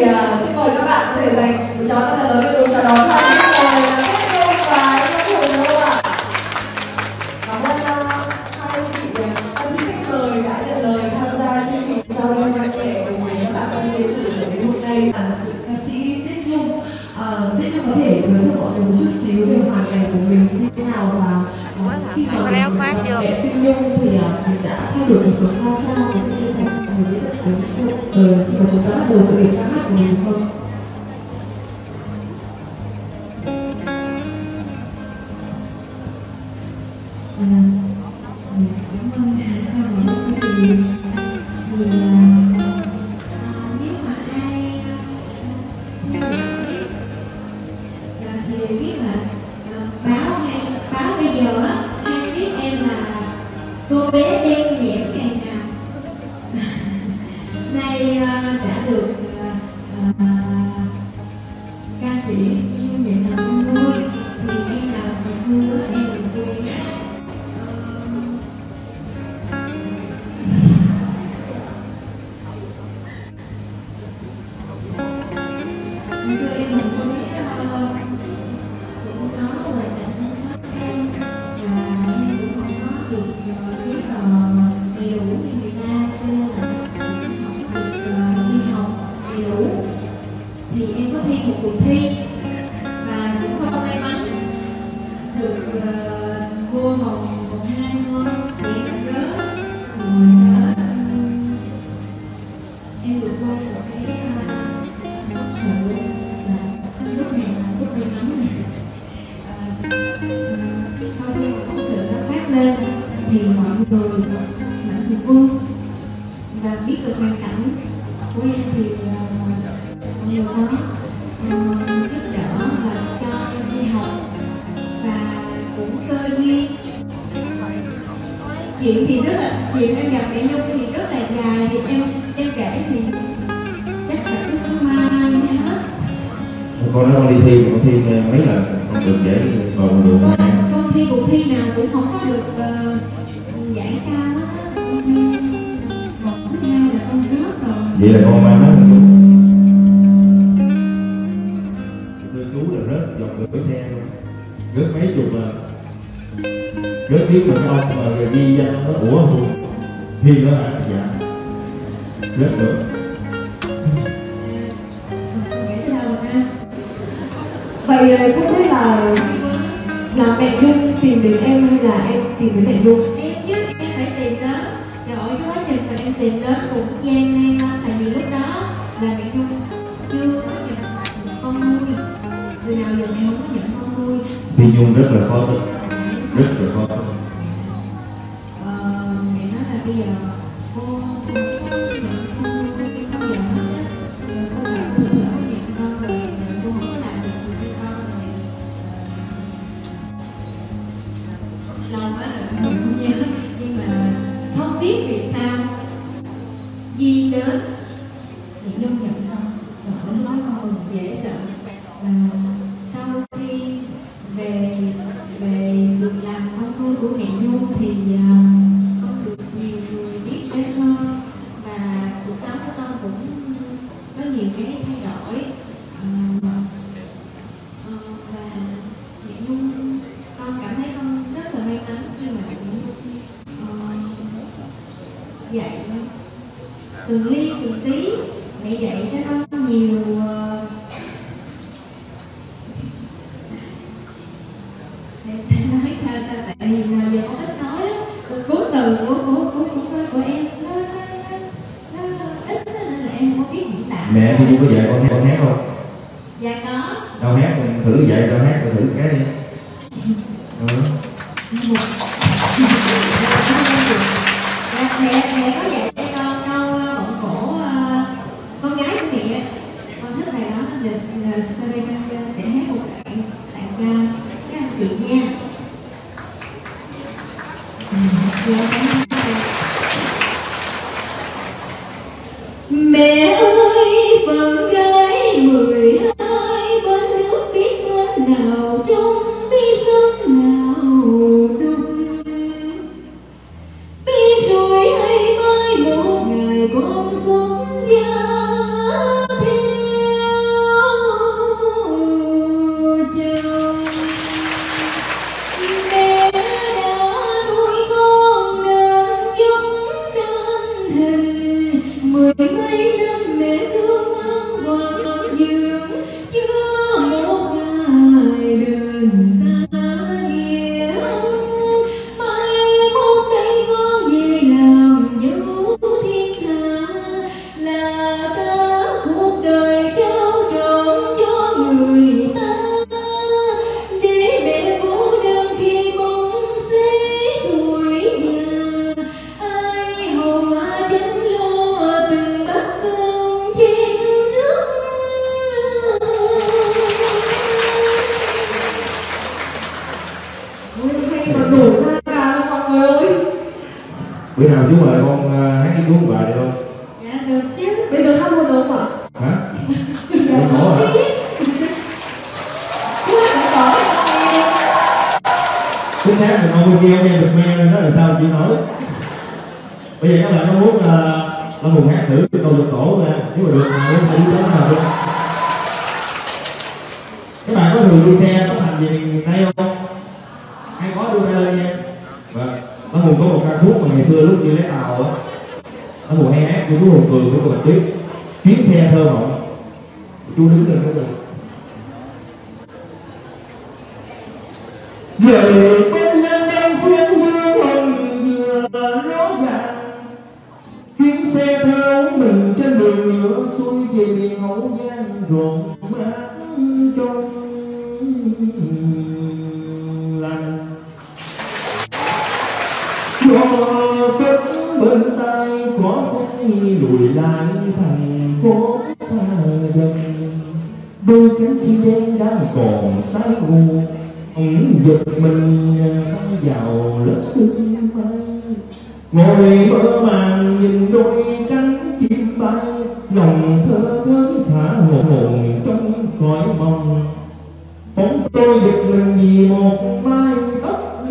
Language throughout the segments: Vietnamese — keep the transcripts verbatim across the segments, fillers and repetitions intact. thì uh, xin mời các bạn có thể dành một trò thật lớn để cùng chào đón và chúc mừng Thiết Ngưu và Hùng đúng không ạ? Cảm ơn hai vị khán giả mời đã nhận lời tham gia chương trình giao lưu văn nghệ cùng với các bạn trong buổi tối hôm nay. Ca sĩ Thiết Ngưu, Thiết Ngưu có thể giới thiệu mọi người một chút xíu về hoàn cảnh của mình như thế nào và khi mà mình nghệ Phi Nhung thì mình đã thay đổi cuộc sống ra sao, mình chia sẻ với những người mà chúng ta bắt đầu sự nghiệp ca hát của mình không? Chuyện thì rất là chuyện em gặp mẹ Nhung thì rất là dài, thì em em kể thì chắc là cứ sáng mai mới hết. Con nó con đi thi con thi mấy lần không được dễ vào được. Con con thi cuộc thi nào cũng không có được uh, giải cao hết á. Một thứ hai là con rớt rồi. Vậy là con may mắn. Xưa chú là rớt dọc cửa xe luôn, rớt mấy chục lần. Rất biết một ông mà người di dân nó của Hùng thi nữa hả? Dạ rất được. Vậy không biết là là mẹ Nhung tìm đến em hay là em tìm đến mẹ Nhung? Em chứ em phải tìm đó. Trời ơi, cái quá trình mà em tìm đến cũng gian nan, tại vì lúc đó là mẹ Nhung chưa có nhận con nuôi, người nào giờ này không có nhận con nuôi. Phi Nhung rất là khó tính, rất là khó tính. Ờ, mẹ nói là bây giờ cô không nhận con, giờ cô bảo cô lỡ nhận con rồi, cô không có làm được với con rồi. Lâu quá rồi không nhớ, nhưng mà không biết vì sao Di đến thì Nhung nhận con, và không nói con dễ sợ. Mẹ thì có dạy con hát, con hát không? Dạ có. Đâu hát thử dạy con hát thử cái đi. Ừ. Mẹ, mẹ có dạy con câu bọn cổ con gái của mẹ. Con thích bài đó nên là sau đây con sẽ hát một đoạn tặng cho các anh chị nha. Mẹ ơi, vẫn gái mười hai bên nước biết bên nào trong bi sông nào đông bi rồi hay mai một ngày con sống giá thế. Bữa nào chú mời con uh, hát cái cuốn bài được không? Dạ được chứ. Bây giờ không mua được hả? Hả? Dạ không hả? Chú hát cổ cổ nghe. Chú hát thì con cô kia nghe được nghe nên đó là sao chị nói. Bây giờ các bạn có muốn uh, Long Hùng hát thử câu giật cổ nha. Nếu mà được thì sẽ đi tới nào được. Các bạn có thường đi xe tốc hành về miền Tây không? Ai có đưa tay lên nha. Vâng. Nó Hùng có một ca khúc mà ngày xưa lúc đi lấy tàu á, nó Hùng hay hát của chú Hùng Cường của Bạch Tuyết, chuyến xe thơ mộng. Chú đứng lên cái gì? Về bên nhân dân khuyên như hồng vừa ló dạng, chuyến xe thơ mình trên đường nhựa xuôi về miền Hậu Giang rộn ràng trong lành. Cho cất bên tay có tay lùi lại thành phố xa dần, đôi cánh chim đen đang còn sái gù, ổng giật mình bay vào lớp sương mai. Ngồi mơ màng nhìn đôi cánh chim bay, lòng thơ thới thả hồn trong cõi mộng. Bóng tôi giật mình vì một mái tóc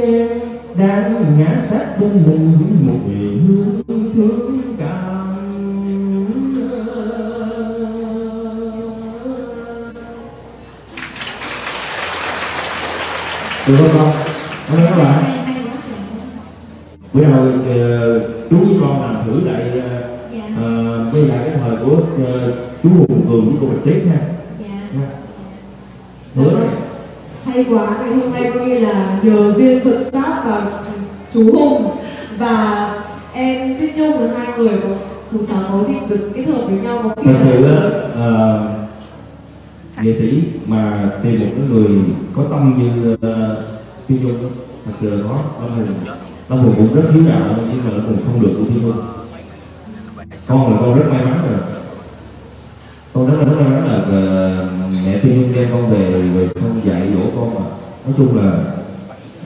đen đang ngã sát bên mình những một vị hương thương cảm. Được không con? Cảm ơn các bạn. Bữa nào chú với con làm thử lại quay lại cái thời của chú Hùng Cường với cô Bạch Tuyết nha. Dạ. Hay quá, ngày hôm nay coi như là nhờ duyên Phật Pháp và chú Hùng và em Thiết Nhung là hai người có một cháu có dịp được kết hợp với nhau. Thật sự á, nghệ sĩ mà tìm một cái người có tâm như uh, Thiết Nhung đó, thật sự là có. Long Hùng cũng rất hiếu đạo nhưng mà Long Hùng không được của Thiết Nhung. Con là con rất may mắn rồi. Con rất là rất may mắn là uh, mẹ Phi Nhung đem con về về xong dạy dỗ con mà nói chung là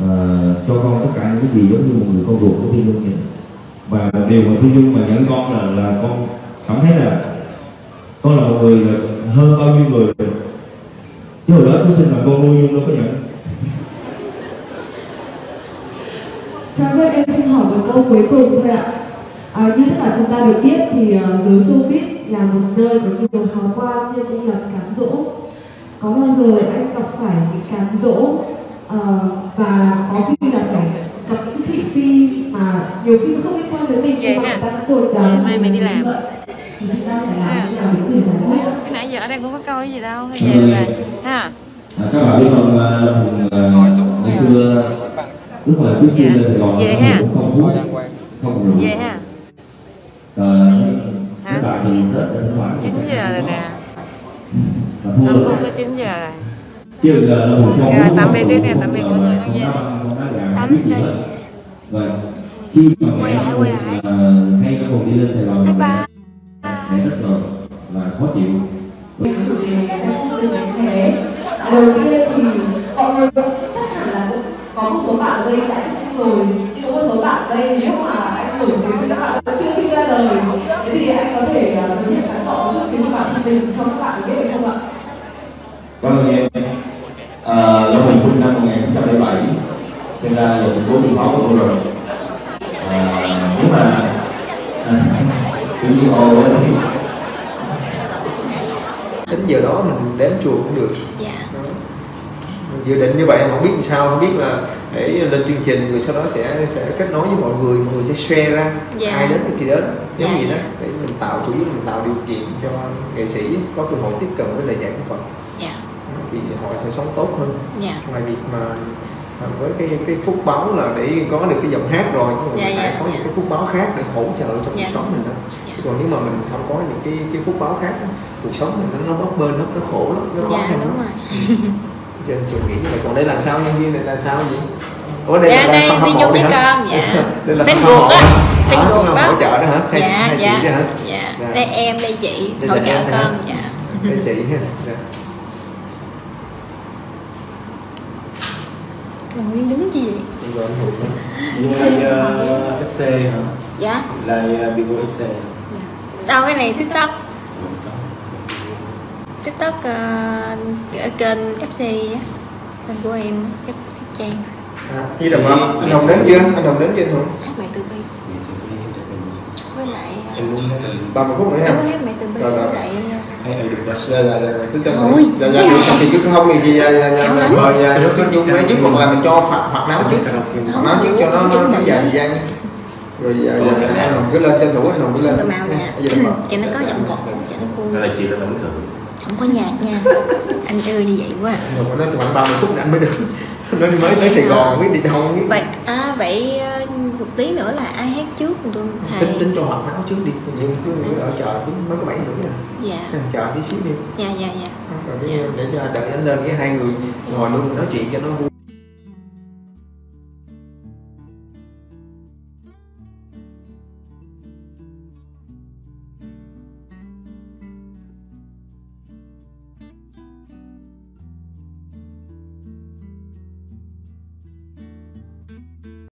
uh, cho con tất cả những cái gì giống như một người con ruột của Phi Nhung vậy. Và một điều mà Phi Nhung mà nhận con là là con cảm thấy là con là một người là hơn bao nhiêu người rồi. Chứ hồi đó cứ xin là con nuôi Nhung đâu có nhận. Cho phép em xin hỏi một câu cuối cùng thôi ạ. À, như tất cả chúng ta được biết thì uh, giới showbiz là một nơi có nhiều hào quang nhưng cũng là cám dỗ. Có bao giờ anh gặp phải cái cám dỗ uh, và có khi là phải gặp những thị phi mà nhiều khi nó không liên quan đến mình nhưng mà ta cũng buồn đau. Mai mày đi làm. Thì chúng ta phải làm thế nào để giải quyết? Cái nãy giờ ở đây cũng có coi gì đâu, hay về là ha. Các bạn biết không, ngày xưa lúc mà trước khi lên Sài Gòn cũng không vui, không vui. Vậy ha. chín giờ rồi nè. Không có chín giờ rồi. Chứ giờ là một con. Rồi tạm biệt đi nè, tạm biệt mọi người con nha. Tắm đi. Rồi. Khi mà mẹ hay nó cùng đi lên Sài Gòn. Mẹ rất là là khó chịu. Đầu tiên thì mọi người chắc hẳn là có một số bạn gây lạnh rồi, nhưng có một số bạn đây nếu mà anh Hùng thì các bạn vẫn chưa sinh ra đời. Thế thì anh có thể giới thiệu ngắn gọn một chút xíu các bạn thân mình cho các bạn biết được không ạ? Vâng, em Long Hùng sinh năm một nghìn chín trăm bảy mươi bảy, sinh ra giờ bốn mươi sáu tuổi rồi. Nhưng mà tự nhiên ồ đến giờ đó mình đếm chùa cũng được. Dự định như vậy em không biết làm sao, không biết là để lên chương trình rồi sau đó sẽ sẽ kết nối với mọi người, mọi người sẽ share ra, yeah. Ai đến thì đến, nếu yeah, gì yeah. đó để mình tạo chủ yếu mình tạo điều kiện cho nghệ sĩ có cơ hội tiếp cận với lời dạy của Phật, yeah. Thì họ sẽ sống tốt hơn, yeah. Ngoài việc mà với cái cái phúc báo là để có được cái giọng hát rồi, nhưng mà yeah, yeah, có yeah. những cái phúc báo khác để hỗ trợ cho cuộc yeah. sống mình đó. Yeah. Còn nếu mà mình không có những cái cái phúc báo khác, cuộc sống mình nó bấp bênh, nó nó khổ lắm, nó khó yeah, khăn lắm. Cho nên trường nghĩ như vậy, còn đây là sao nhân viên này là sao gì? Ủa đây dạ, là đây, phân hâm mộ đi hả? Dạ. Đây là phân hâm mộ đó, phân hâm mộ hỗ trợ đó hả? Hay, dạ, hay dạ, đó hả? Dạ. Dạ. Đây em, đây chị, đây hỗ trợ em, con, dạ. Đây chị ha. Dạ. Rồi đứng chi vậy? của anh Hùng đó. Như uh, ép xê hả? Dạ. Là uh, bị của ép xê. Đâu cái này TikTok. TikTok uh, kênh ép xê á. Kênh của em cái trang. À, Hi Đồng không? Anh Hùng đến chưa? Anh Hùng đến chưa Hùng? Hát Mẹ Từ Bi. Với lại uh, em muốn hát ba mươi phút nữa ha. Hát Mẹ Từ Bi với lại hay ai được bác sĩ là là cứ cho mình dạ dạ thì cứ không thì thì dạ dạ cái đó chung mấy chứ còn là mình cho phạt hoặc nấu chứ hoặc nấu chứ cho nó nó dài thời gian rồi dạ dạ anh Hùng cứ lên tranh thủ anh Hùng cứ lên màu nha chị nó có giọng ngọt chị nó vui là chị là bình thường không có nhạc nha anh ơi như vậy quá rồi nó nói khoảng ba mươi phút nữa anh mới được nó mới tới Sài Gòn biết đi đâu vậy à vậy một tí nữa là ai hát trước tôi thầy tính tính cho họ nấu trước đi nhưng cứ ở chờ tí mới có bảy nữa à dạ chờ tí xíu đi dạ dạ dạ để cho đợi anh lên cái hai người ngồi luôn nói chuyện cho nó vui.